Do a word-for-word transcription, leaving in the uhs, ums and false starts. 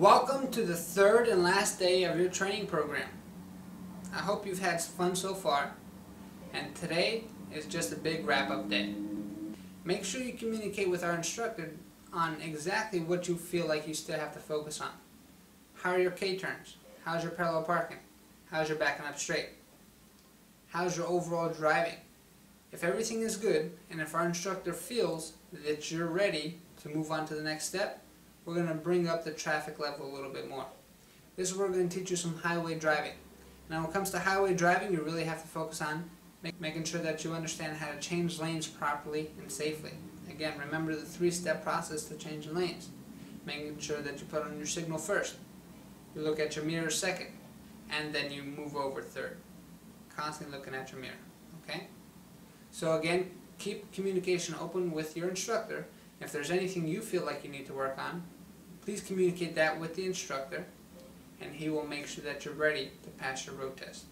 Welcome to the third and last day of your training program. I hope you've had fun so far, and today is just a big wrap-up day. Make sure you communicate with our instructor on exactly what you feel like you still have to focus on. How are your K-turns? How's your parallel parking? How's your backing up straight? How's your overall driving? If everything is good, and if our instructor feels that you're ready to move on to the next step, we're going to bring up the traffic level a little bit more. This is where we're going to teach you some highway driving. Now when it comes to highway driving, you really have to focus on make, making sure that you understand how to change lanes properly and safely. Again, remember the three-step process to changing lanes. Making sure that you put on your signal first, you look at your mirror second, and then you move over third. Constantly looking at your mirror, okay? So again, keep communication open with your instructor. If there's anything you feel like you need to work on, please communicate that with the instructor, and he will make sure that you're ready to pass your road test.